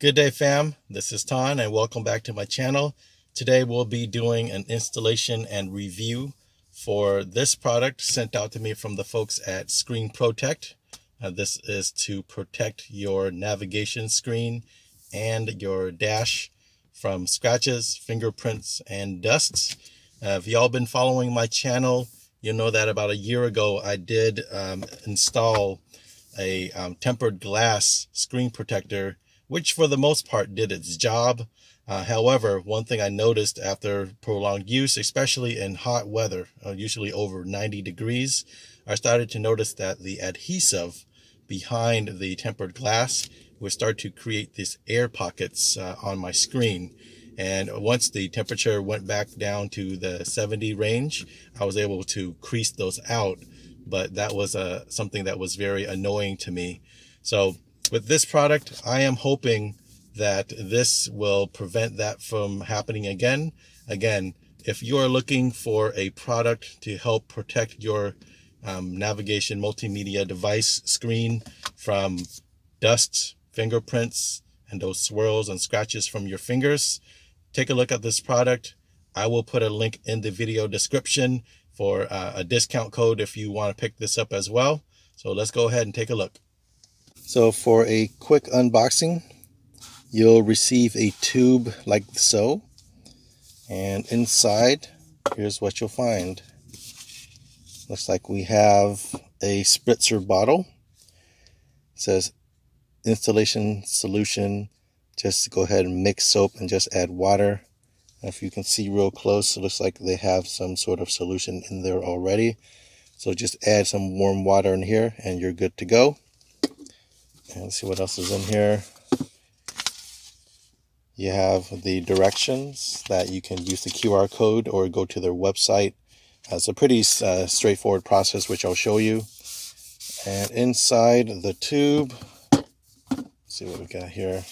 Good day, fam. This is Tan and welcome back to my channel. Today we'll be doing an installation and review for this product sent out to me from the folks at Screen Protech. This is to protect your navigation screen and your dash from scratches, fingerprints, and dusts. If y'all been following my channel, you know that about a year ago I did install a tempered glass screen protector, which for the most part did its job. However, one thing I noticed after prolonged use, especially in hot weather, usually over 90 degrees, I started to notice that the adhesive behind the tempered glass would start to create these air pockets on my screen. And once the temperature went back down to the 70 range, I was able to crease those out, but that was something that was very annoying to me. So with this product, I am hoping that this will prevent that from happening again. Again, if you are looking for a product to help protect your navigation multimedia device screen from dust, fingerprints, and those swirls and scratches from your fingers, take a look at this product. I will put a link in the video description for a discount code if you want to pick this up as well. So let's go ahead and take a look. So for a quick unboxing, you'll receive a tube like so, and inside, here's what you'll find. Looks like we have a spritzer bottle. It says installation solution. Just go ahead and mix soap and just add water. If you can see real close, it looks like they have some sort of solution in there already. So just add some warm water in here and you're good to go. And let's see what else is in here. You have the directions that you can use the QR code or go to their website. It's a pretty straightforward process, which I'll show you. And inside the tube, let's see what we got here.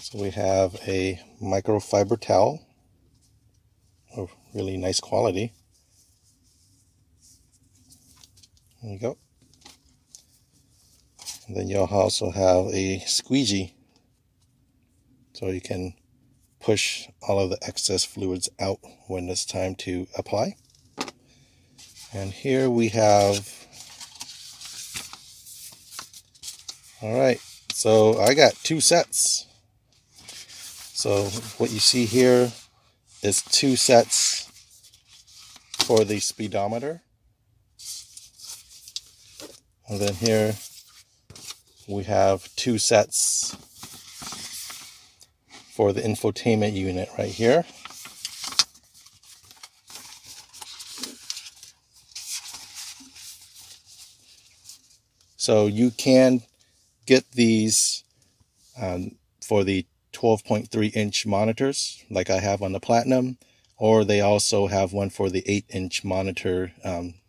So we have a microfiber towel of really nice quality. There you go. And then you'll also have a squeegee, so you can push all of the excess fluids out when it's time to apply. And here we have, all right, so I got two sets. So what you see here is two sets for the speedometer. And then here we have two sets for the infotainment unit right here. So you can get these for the 12.3-inch monitors like I have on the Platinum, or they also have one for the 8-inch monitor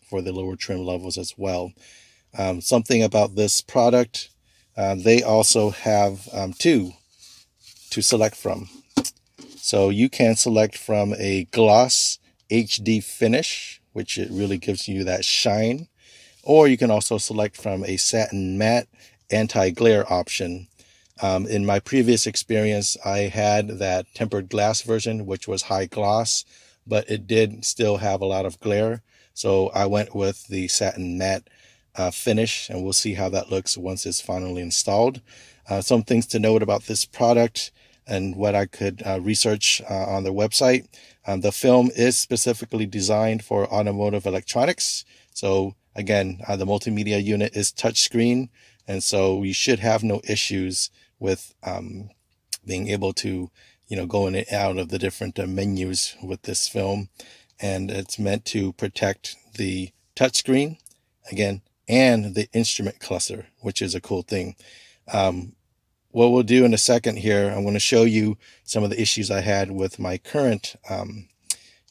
for the lower trim levels as well. Something about this product, they also have two to select from. So you can select from a gloss HD finish, which it really gives you that shine, or you can also select from a satin matte anti-glare option. In my previous experience, I had that tempered glass version, which was high gloss, but it did still have a lot of glare. So I went with the satin matte finish, and we'll see how that looks once it's finally installed. Some things to note about this product and what I could research on their website. The film is specifically designed for automotive electronics. So again, the multimedia unit is touchscreen, and so you should have no issues with being able to, you know, go in and out of the different menus with this film. And it's meant to protect the touchscreen, again, and the instrument cluster, which is a cool thing. What we'll do in a second here, I'm going to show you some of the issues I had with my current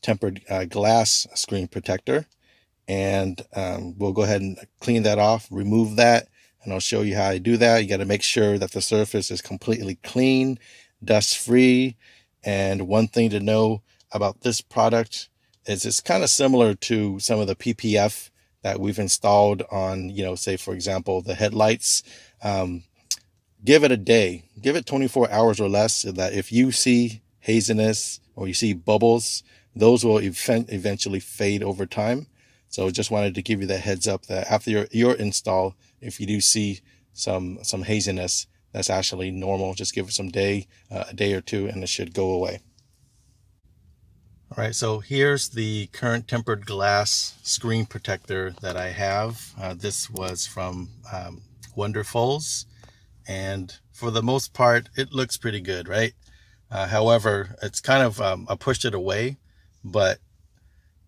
tempered glass screen protector. And we'll go ahead and clean that off, remove that, and I'll show you how I do that. You got to make sure that the surface is completely clean, dust-free. And one thing to know about this product is it's kind of similar to some of the PPF that we've installed on, you know, say, for example, the headlights. Give it a day, give it 24 hours or less, so that if you see haziness or you see bubbles, those will eventually fade over time. So just wanted to give you that heads up that after your install, if you do see some haziness, that's actually normal. Just give it some day, a day or two, and it should go away. All right, so here's the current tempered glass screen protector that I have. This was from Wonderfalls, and for the most part, it looks pretty good, right? However, it's kind of, I pushed it away, but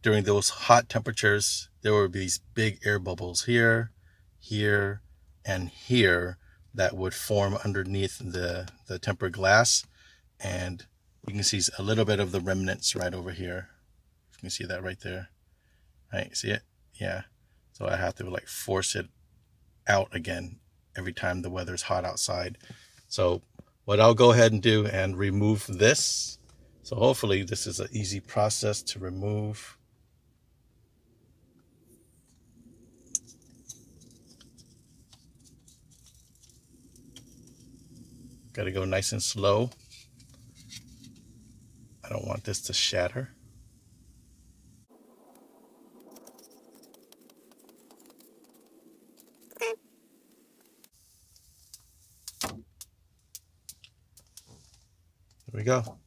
during those hot temperatures, there were these big air bubbles here, here, and here that would form underneath the tempered glass. And you can see a little bit of the remnants right over here. You can see that right there. All right, see it? Yeah. So I have to like force it out again every time the weather's hot outside. So what I'll go ahead and do and remove this. So hopefully this is an easy process to remove. Got to go nice and slow. I don't want this to shatter. There we go.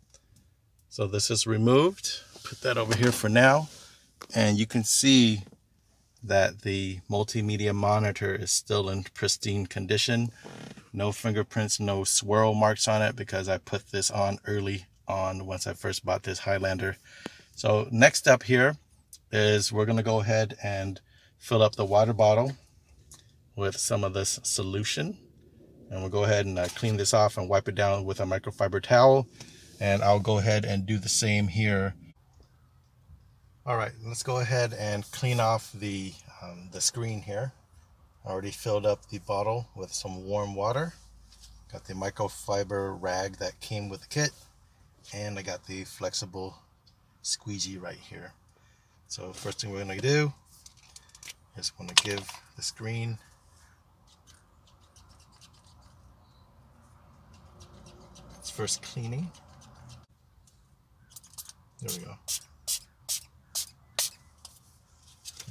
So this is removed. Put that over here for now. And you can see that the multimedia monitor is still in pristine condition. No fingerprints, no swirl marks on it, because I put this on early on once I first bought this Highlander. So next up here is we're going to go ahead and fill up the water bottle with some of this solution, and we'll go ahead and clean this off and wipe it down with a microfiber towel, and I'll go ahead and do the same here. All right, let's go ahead and clean off the screen here. I already filled up the bottle with some warm water. Got the microfiber rag that came with the kit, and I got the flexible squeegee right here. So first thing we're going to do is want to give the screen its first cleaning. There we go.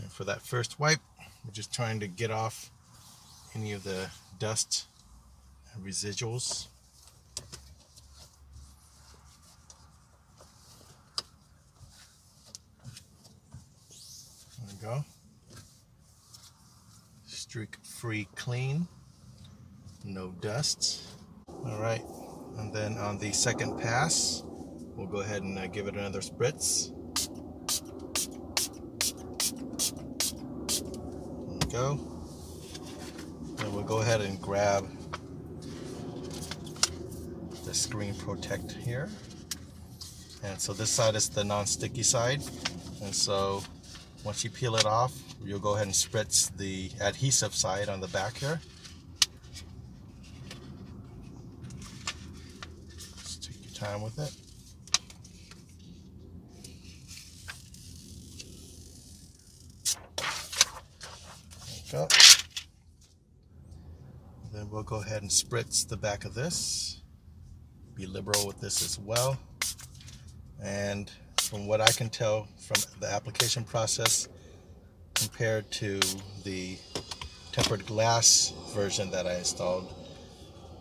And for that first wipe, we're just trying to get off any of the dust and residuals. Go streak free, clean, no dust. All right, and then on the second pass we'll go ahead and give it another spritz. There we go. And we'll go ahead and grab the Screen Protech here, and so this side is the non-sticky side, and so once you peel it off, you'll go ahead and spritz the adhesive side on the back here. Just take your time with it. There you go. Then we'll go ahead and spritz the back of this. Be liberal with this as well. And from what I can tell from the application process compared to the tempered glass version that I installed,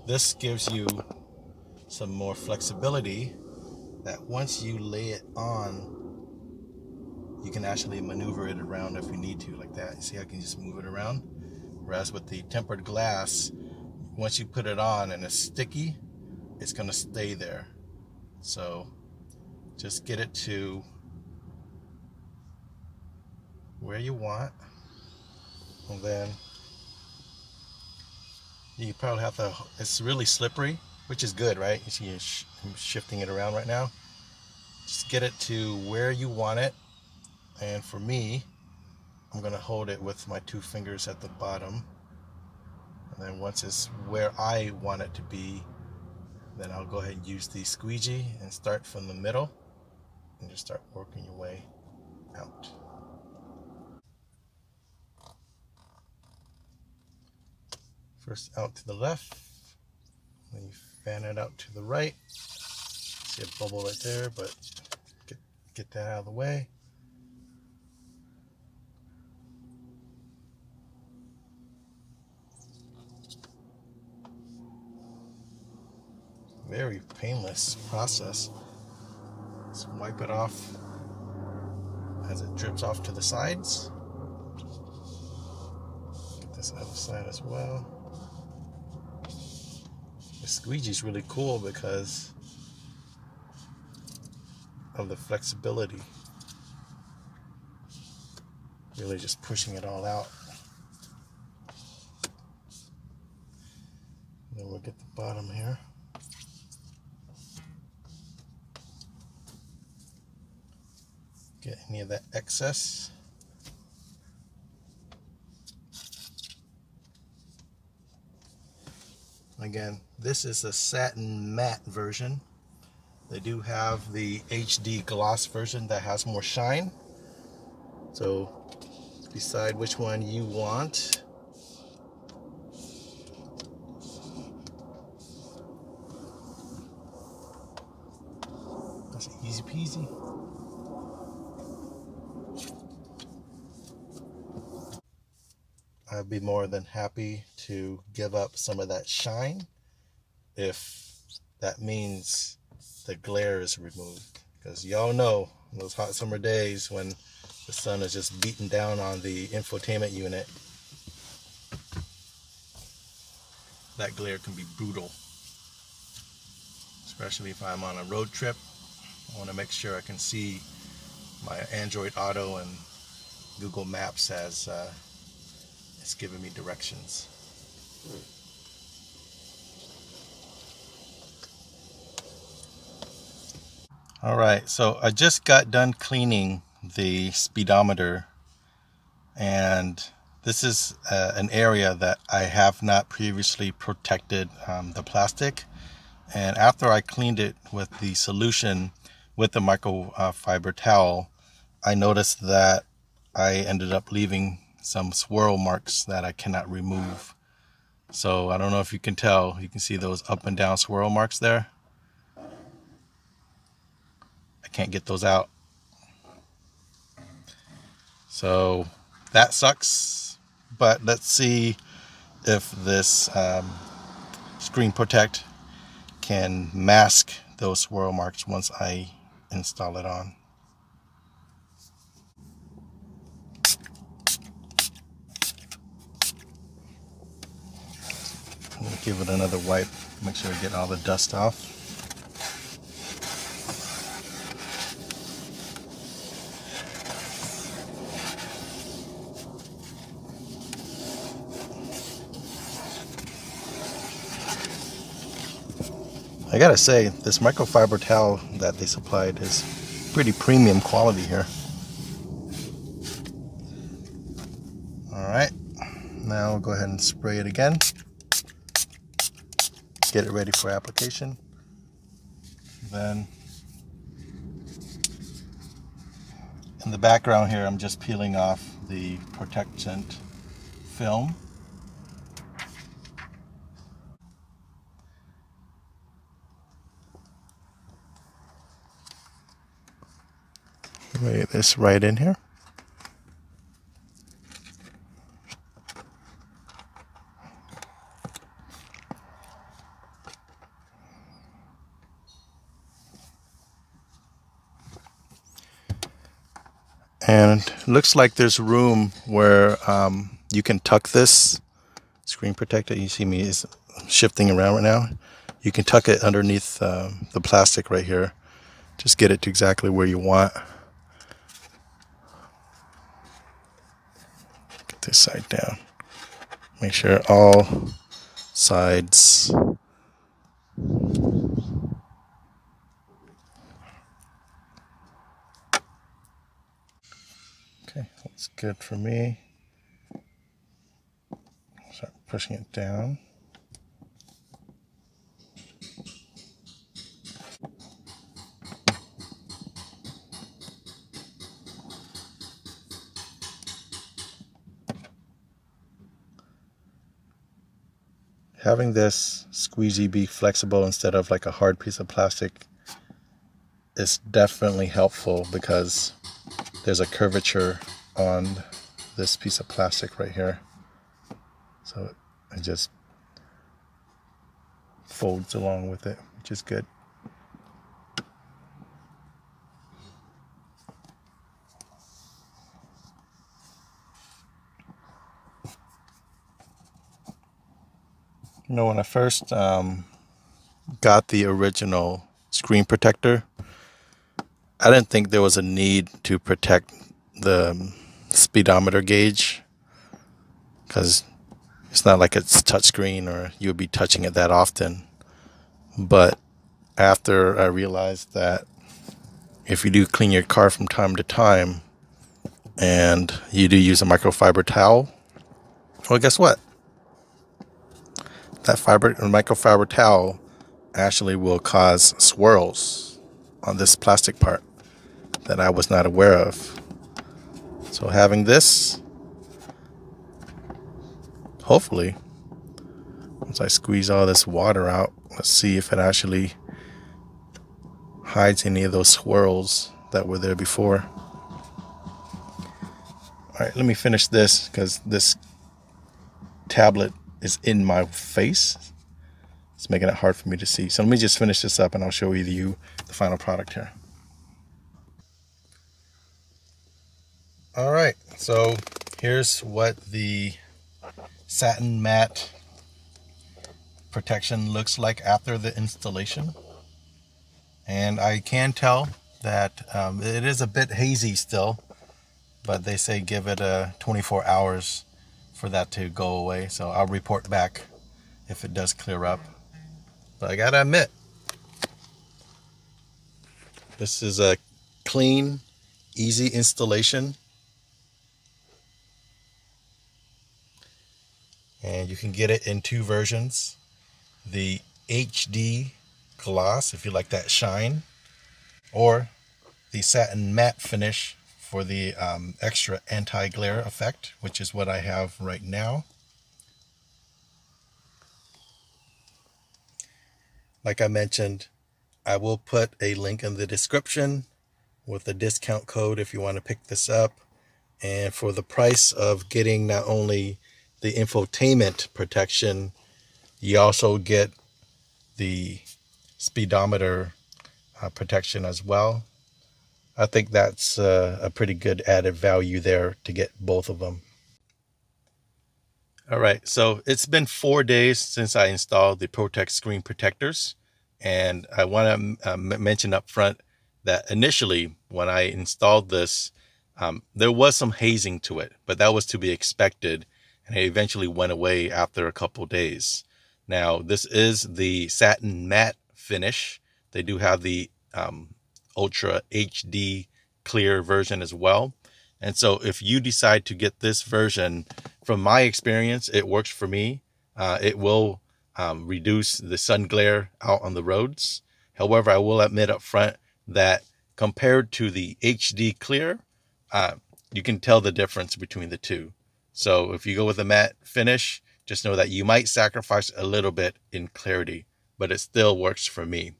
this gives you some more flexibility that once you lay it on, you can actually maneuver it around if you need to, like that. See, I can just move it around. Whereas with the tempered glass, once you put it on and it's sticky, it's going to stay there. So just get it to where you want, and then you probably have to, it's really slippery, which is good, right? You see I'm shifting it around right now. Just get it to where you want it, and for me, I'm gonna hold it with my two fingers at the bottom, and then once it's where I want it to be, then I'll go ahead and use the squeegee and start from the middle. And just start working your way out. First out to the left, then you fan it out to the right. See a bubble right there, but get that out of the way. Very painless process. Let's wipe it off as it drips off to the sides. Get this other side as well. The squeegee is really cool because of the flexibility. Really just pushing it all out. Then we'll get the bottom here. Get any of that excess. Again, this is a satin matte version. They do have the HD gloss version that has more shine. So decide which one you want. That's easy peasy. I'd be more than happy to give up some of that shine if that means the glare is removed, because y'all know on those hot summer days when the sun is just beating down on the infotainment unit, that glare can be brutal, especially if I'm on a road trip. I want to make sure I can see my Android Auto and Google Maps as it's giving me directions. All right, so I just got done cleaning the speedometer, and this is an area that I have not previously protected the plastic. And after I cleaned it with the solution with the microfiber towel, I noticed that I ended up leaving some swirl marks that I cannot remove. So I don't know if you can tell, you can see those up and down swirl marks there. I can't get those out. So that sucks, but let's see if this Screen Protech can mask those swirl marks once I install it on. Give it another wipe, make sure I get all the dust off. I gotta say, this microfiber towel that they supplied is pretty premium quality here. Alright, now I'll go ahead and spray it again. Get it ready for application. Then in the background here, I'm just peeling off the protectant film. Lay this right in here. And it looks like there's room where you can tuck this Screen Protech. You see me is shifting around right now. You can tuck it underneath the plastic right here. Just get it to exactly where you want. Get this side down. Make sure all sides. Okay, that's good for me. Start pushing it down. having this squeegee be flexible instead of like a hard piece of plastic is definitely helpful, because there's a curvature on this piece of plastic right here. So it just folds along with it, which is good. You know, when I first got the original screen protector, I didn't think there was a need to protect the speedometer gauge, because it's not like it's touchscreen or you'll be touching it that often. But after I realized that if you do clean your car from time to time and you do use a microfiber towel, well, guess what? That microfiber towel actually will cause swirls on this plastic part that I was not aware of. So having this, hopefully, once I squeeze all this water out, let's see if it actually hides any of those swirls that were there before. All right, let me finish this, because this tablet is in my face. It's making it hard for me to see. So let me just finish this up and I'll show you the final product here. All right, so here's what the satin matte protection looks like after the installation. And I can tell that it is a bit hazy still, but they say give it 24 hours for that to go away. So I'll report back if it does clear up. But I gotta admit, this is a clean, easy installation. And you can get it in two versions. The HD gloss, if you like that shine, or the satin matte finish for the extra anti-glare effect, which is what I have right now. Like I mentioned, I will put a link in the description with a discount code if you want to pick this up. And for the price of getting not only the infotainment protection, you also get the speedometer protection as well. I think that's a pretty good added value there to get both of them. All right, so it's been 4 days since I installed the Protech screen protectors. And I want to mention up front that initially when I installed this, there was some hazing to it, but that was to be expected. And it eventually went away after a couple days. Now, this is the satin matte finish. They do have the Ultra HD clear version as well. And so if you decide to get this version, from my experience, it works for me. It will reduce the sun glare out on the roads. However, I will admit up front that compared to the HD clear, you can tell the difference between the two. So if you go with a matte finish, just know that you might sacrifice a little bit in clarity, but it still works for me.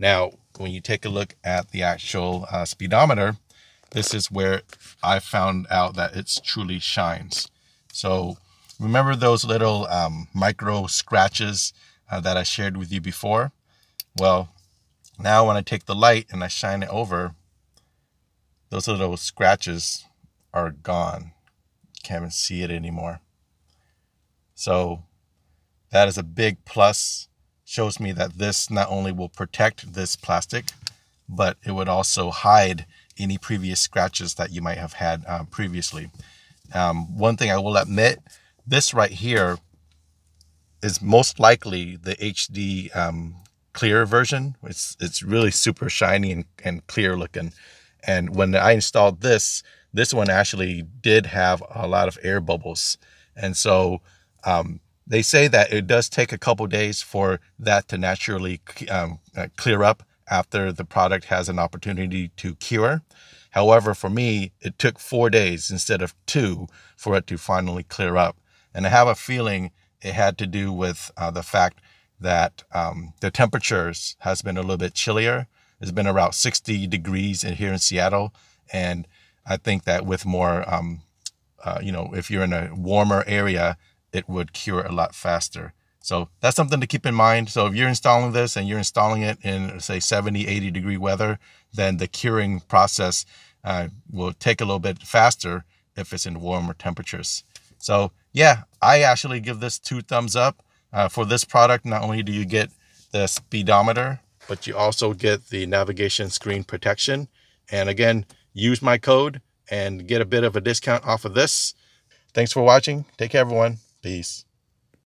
Now, when you take a look at the actual speedometer, this is where I found out that it truly shines. So remember those little micro scratches that I shared with you before? Well, now when I take the light and I shine it over, those little scratches are gone. Can't even see it anymore. So that is a big plus. Shows me that this not only will protect this plastic, but it would also hide any previous scratches that you might have had previously. One thing I will admit, this right here is most likely the HD clear version. It's really super shiny and clear looking. And when I installed this, this one actually did have a lot of air bubbles. And so they say that it does take a couple days for that to naturally clear up after the product has an opportunity to cure. However, for me, it took 4 days instead of 2 for it to finally clear up. And I have a feeling it had to do with the fact that the temperatures has been a little bit chillier. It's been around 60 degrees in here in Seattle. And I think that with more, you know, if you're in a warmer area, it would cure a lot faster. So that's something to keep in mind. So if you're installing this and you're installing it in, say, 70, 80 degree weather, then the curing process will take a little bit faster if it's in warmer temperatures. So yeah, I actually give this 2 thumbs up. For this product, not only do you get the speedometer, but you also get the navigation screen protection. And again, use my code and get a bit of a discount off of this. Thanks for watching. Take care, everyone. Peace.